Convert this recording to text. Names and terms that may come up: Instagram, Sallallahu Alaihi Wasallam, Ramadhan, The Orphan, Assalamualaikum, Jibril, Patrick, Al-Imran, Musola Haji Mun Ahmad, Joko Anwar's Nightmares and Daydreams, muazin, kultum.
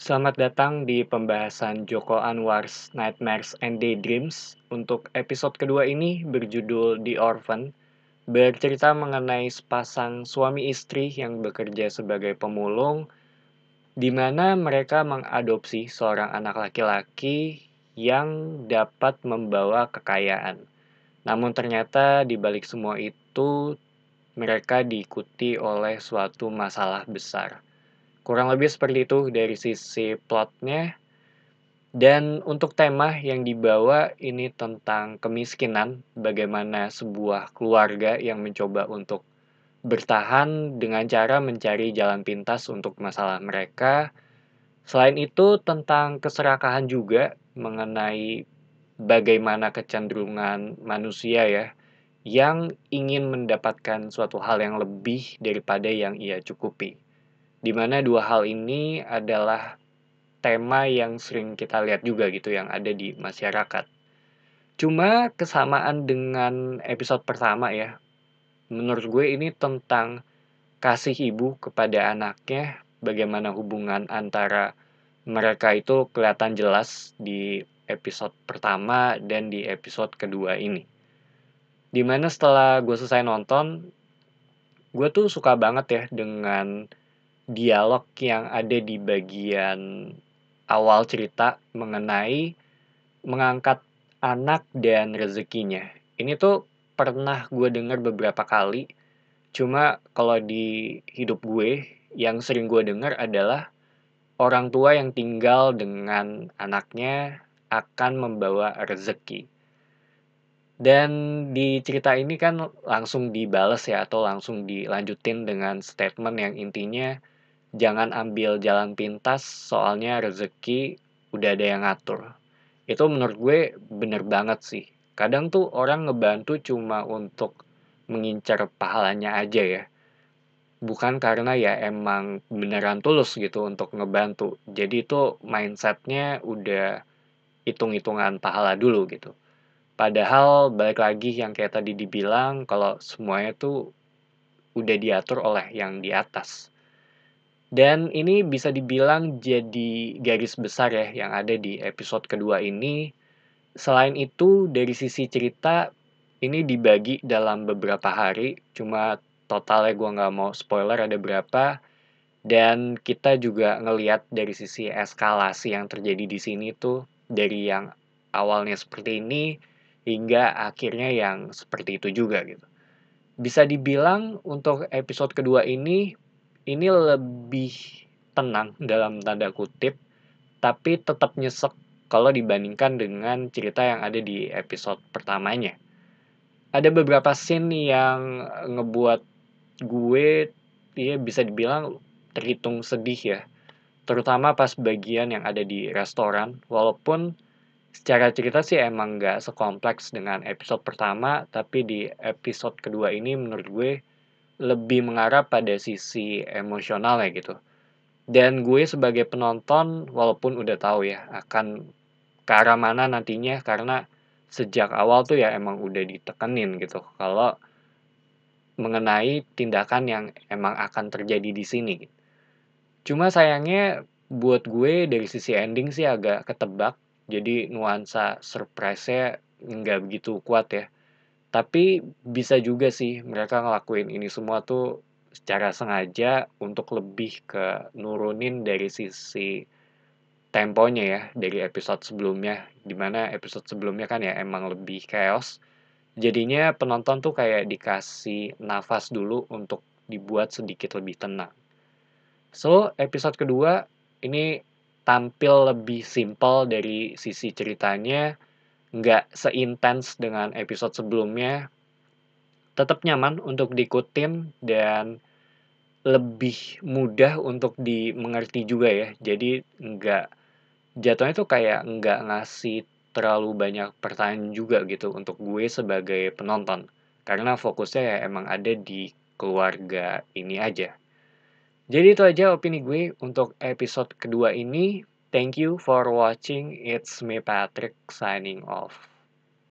Selamat datang di pembahasan Joko Anwar's Nightmares and Daydreams. Untuk episode kedua ini berjudul The Orphan, bercerita mengenai sepasang suami istri yang bekerja sebagai pemulung, di mana mereka mengadopsi seorang anak laki-laki yang dapat membawa kekayaan. Namun ternyata di balik semua itu, mereka diikuti oleh suatu masalah besar. Kurang lebih seperti itu dari sisi plotnya. Dan untuk tema yang dibawa ini tentang kemiskinan, bagaimana sebuah keluarga yang mencoba untuk bertahan dengan cara mencari jalan pintas untuk masalah mereka. Selain itu tentang keserakahan juga mengenai bagaimana kecenderungan manusia ya, yang ingin mendapatkan suatu hal yang lebih daripada yang ia cukupi. Di mana dua hal ini adalah tema yang sering kita lihat juga gitu yang ada di masyarakat. Cuma kesamaan dengan episode pertama ya, menurut gue ini tentang kasih ibu kepada anaknya, bagaimana hubungan antara mereka itu kelihatan jelas di episode pertama dan di episode kedua ini. Di mana setelah gue selesai nonton, gue tuh suka banget ya dengan dialog yang ada di bagian awal cerita mengenai mengangkat anak dan rezekinya. Ini tuh pernah gue dengar beberapa kali, cuma kalau di hidup gue yang sering gue dengar adalah orang tua yang tinggal dengan anaknya akan membawa rezeki. Dan di cerita ini kan langsung dibales ya, atau langsung dilanjutin dengan statement yang intinya jangan ambil jalan pintas, soalnya rezeki udah ada yang ngatur. Itu menurut gue bener banget sih. Kadang tuh orang ngebantu cuma untuk mengincar pahalanya aja ya. Bukan karena ya emang beneran tulus gitu untuk ngebantu. Jadi itu mindsetnya udah hitung-hitungan pahala dulu gitu. Padahal balik lagi yang kayak tadi dibilang, kalau semuanya tuh udah diatur oleh yang di atas. Dan ini bisa dibilang jadi garis besar ya yang ada di episode kedua ini. Selain itu dari sisi cerita ini dibagi dalam beberapa hari. Cuma totalnya gue gak mau spoiler ada berapa. Dan kita juga ngelihat dari sisi eskalasi yang terjadi di sini tuh. Dari yang awalnya seperti ini hingga akhirnya yang seperti itu juga gitu. Bisa dibilang untuk episode kedua ini lebih tenang dalam tanda kutip, tapi tetap nyesek kalau dibandingkan dengan cerita yang ada di episode pertamanya. Ada beberapa scene yang ngebuat gue ya bisa dibilang terhitung sedih ya. Terutama pas bagian yang ada di restoran, walaupun secara cerita sih emang gak sekompleks dengan episode pertama, tapi di episode kedua ini menurut gue lebih mengarah pada sisi emosionalnya gitu. Dan gue sebagai penonton walaupun udah tahu ya akan ke arah mana nantinya, karena sejak awal tuh ya emang udah ditekenin gitu kalau mengenai tindakan yang emang akan terjadi di sini. Cuma sayangnya buat gue dari sisi ending sih agak ketebak, jadi nuansa surprise-nya nggak begitu kuat ya. Tapi bisa juga sih mereka ngelakuin ini semua tuh secara sengaja untuk lebih ke nurunin dari sisi temponya ya dari episode sebelumnya. Dimana episode sebelumnya kan ya emang lebih chaos. Jadinya penonton tuh kayak dikasih nafas dulu untuk dibuat sedikit lebih tenang. So episode kedua ini tampil lebih simpel dari sisi ceritanya. Nggak seintens dengan episode sebelumnya, tetap nyaman untuk diikutin dan lebih mudah untuk dimengerti juga ya. Jadi nggak jatuhnya tuh kayak nggak ngasih terlalu banyak pertanyaan juga gitu untuk gue sebagai penonton, karena fokusnya ya emang ada di keluarga ini aja. Jadi itu aja opini gue untuk episode kedua ini. Thank you for watching. It's me, Patrick, signing off.